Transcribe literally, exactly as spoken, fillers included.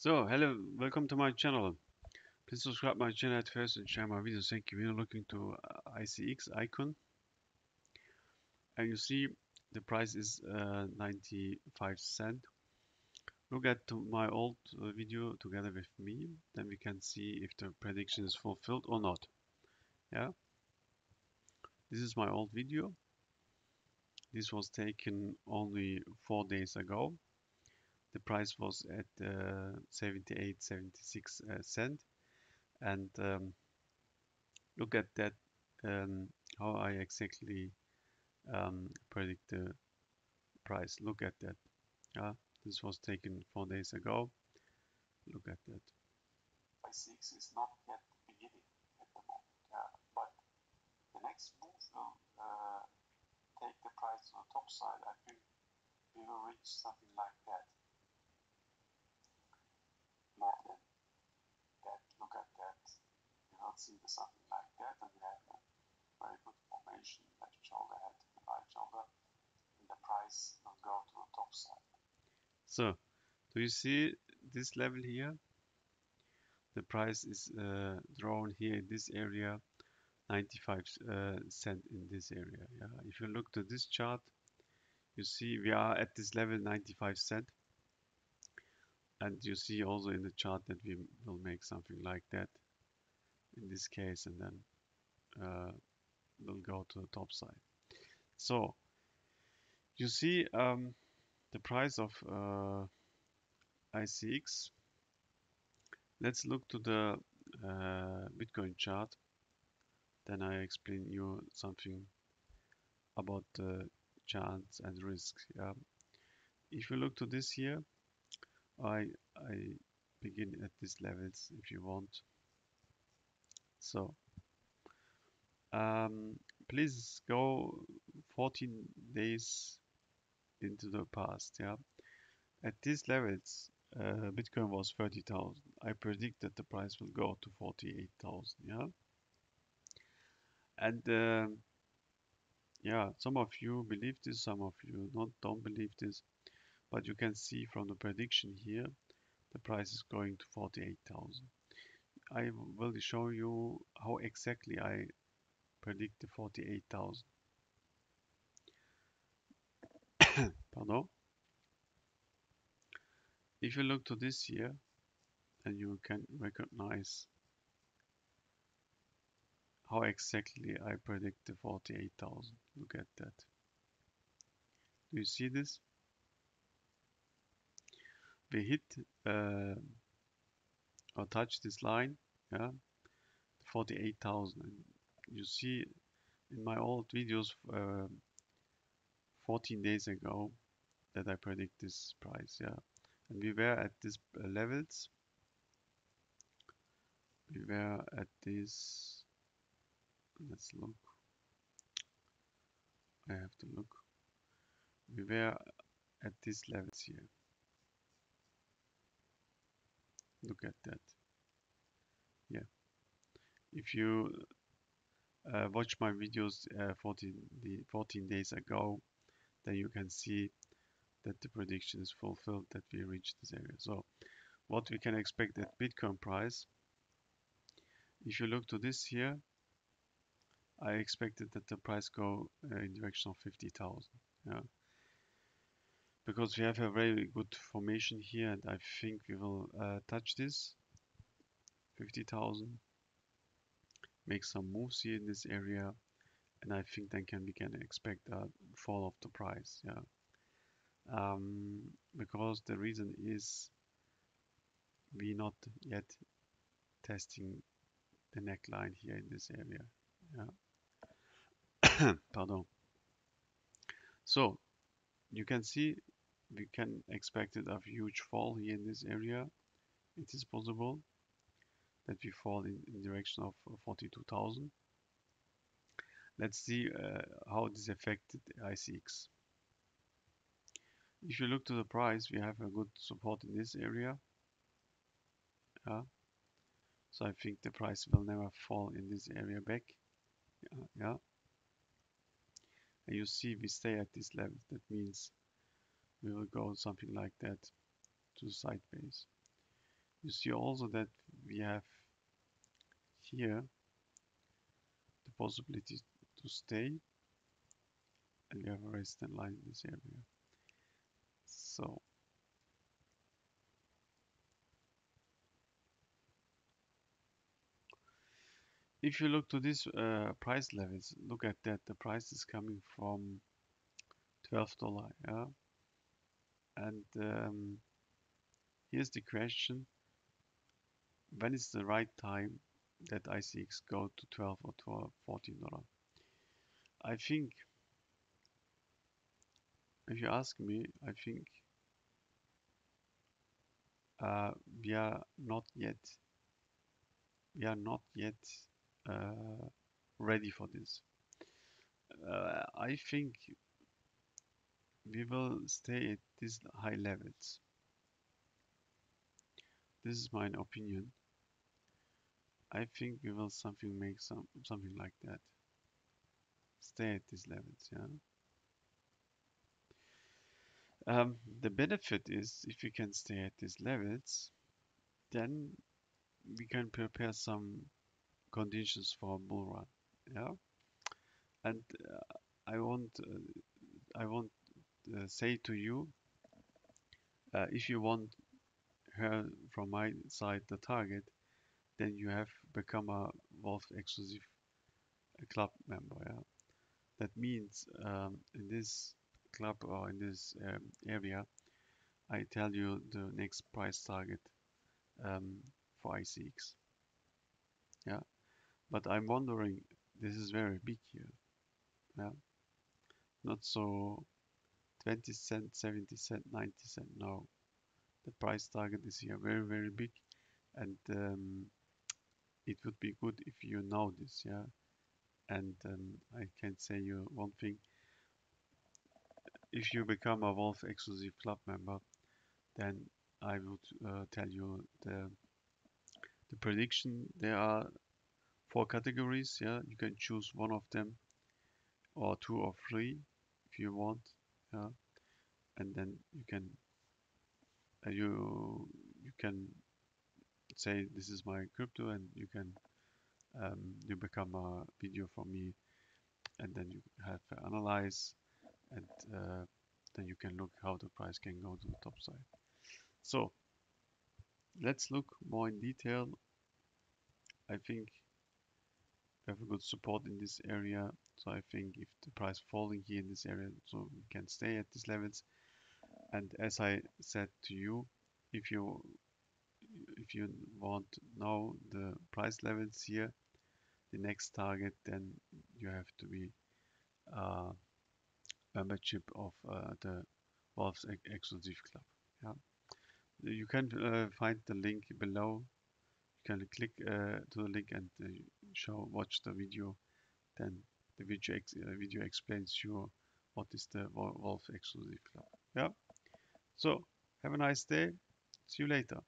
So, hello, welcome to my channel. Please subscribe my channel at first and share my videos. Thank you. We are looking to I C X icon, and you see the price is uh, ninety-five cent. Look at my old video together with me, then we can see if the prediction is fulfilled or not. Yeah, this is my old video. This was taken only four days ago. The price was at uh, seventy-eight seventy-six uh, cent, and um, look at that, um, how I exactly um, predict the price. Look at that. Yeah, this was taken four days ago. Look at that. I C X is not yet beginning at the moment, yeah, but the next move will uh, take the price on the top side. I think we will reach something like that. More than that. Look at that. You will see something like that, and we have a very good formation. Left shoulder head to the right shoulder, and the price will go to the top side. So, do you see this level here? The price is uh, drawn here in this area, ninety-five uh, cent in this area. Yeah? If you look to this chart, you see we are at this level, ninety-five cent. And you see also in the chart that we will make something like that in this case, and then uh, we'll go to the top side. So you see um, the price of uh, I C X. Let's look to the uh, Bitcoin chart. Then I explain you something about the chance and risk. Yeah. If you look to this here, I, I begin at these levels if you want. So um, please go fourteen days into the past. Yeah, at these levels, uh, Bitcoin was thirty thousand. I predict that the price will go to forty-eight thousand. Yeah, and uh, yeah, some of you believe this, some of you not don't believe this. But you can see from the prediction here, the price is going to forty-eight thousand. I will show you how exactly I predict the forty-eight thousand. Pardon. If you look to this here, and you can recognize how exactly I predict the forty-eight thousand. Look at that. Do you see this? We hit uh, or touch this line, yeah, forty-eight thousand. You see in my old videos uh, fourteen days ago that I predict this price, yeah, and we were at these uh, levels. We were at this. Let's look. I have to look. We were at these levels here. Look at that. Yeah, if you uh, watch my videos uh, fourteen, the fourteen days ago, then you can see that the prediction is fulfilled, that we reached this area. So what we can expect at Bitcoin price, if you look to this here, I expected that the price go uh, in direction of fifty thousand. Yeah, because we have a very good formation here, and I think we will uh, touch this fifty thousand, make some moves here in this area, and I think then can we can expect a fall of the price. Yeah, um, because the reason is we not yet testing the neckline here in this area. Yeah. Pardon. So you can see we can expect a huge fall here in this area. It is possible that we fall in, in direction of forty-two thousand. Let's see uh, how this affected I C X. If you look to the price, we have a good support in this area. Yeah. So I think the price will never fall in this area back. Yeah. Yeah. And you see we stay at this level. That means we will go something like that to sideways. You see also that we have here the possibility to stay, and we have a resistance line in this area. So if you look to these uh, price levels, look at that, the price is coming from twelve dollars, yeah? And um, here's the question, when is the right time that I C X go to twelve or twelve, fourteen dollars? I think, if you ask me, I think uh, we are not yet, we are not yet uh, ready for this. Uh, I think we will stay at these high levels. This is my opinion. I think we will something make some something like that. Stay at these levels, yeah. Um, the benefit is if we can stay at these levels, then we can prepare some conditions for a bull run, yeah. And uh, I want, uh, I want uh, say to you, uh, if you want her from my side the target, then you have become a Wolf Exclusive Club member. Yeah? That means um, in this club or in this um, area, I tell you the next price target um, for I C X. Yeah, but I'm wondering, this is very big here. Yeah, not so twenty cent, seventy cent, ninety cent. No, the price target is here, very very big, and um, it would be good if you know this. Yeah, and um, I can say you one thing. If you become a Wolf Exclusive Club member, then I would uh, tell you the the prediction. There are four categories, yeah, you can choose one of them or two or three if you want, yeah, and then you can uh, you you can say this is my crypto, and you can um, you become a video for me, and then you have to analyze, and uh, then you can look how the price can go to the top side. So let's look more in detail. I think we have a good support in this area, so I think if the price falling here in this area, so we can stay at these levels. And as I said to you, if you if you want now the price levels here, the next target, then you have to be uh, membership of uh, the Wolf's Exclusive Club. Yeah. You can uh, find the link below. You can click uh, to the link and uh, show watch the video. Then the video ex uh, video explains you what is the Wolf Exclusive Club. Yeah. So have a nice day. See you later.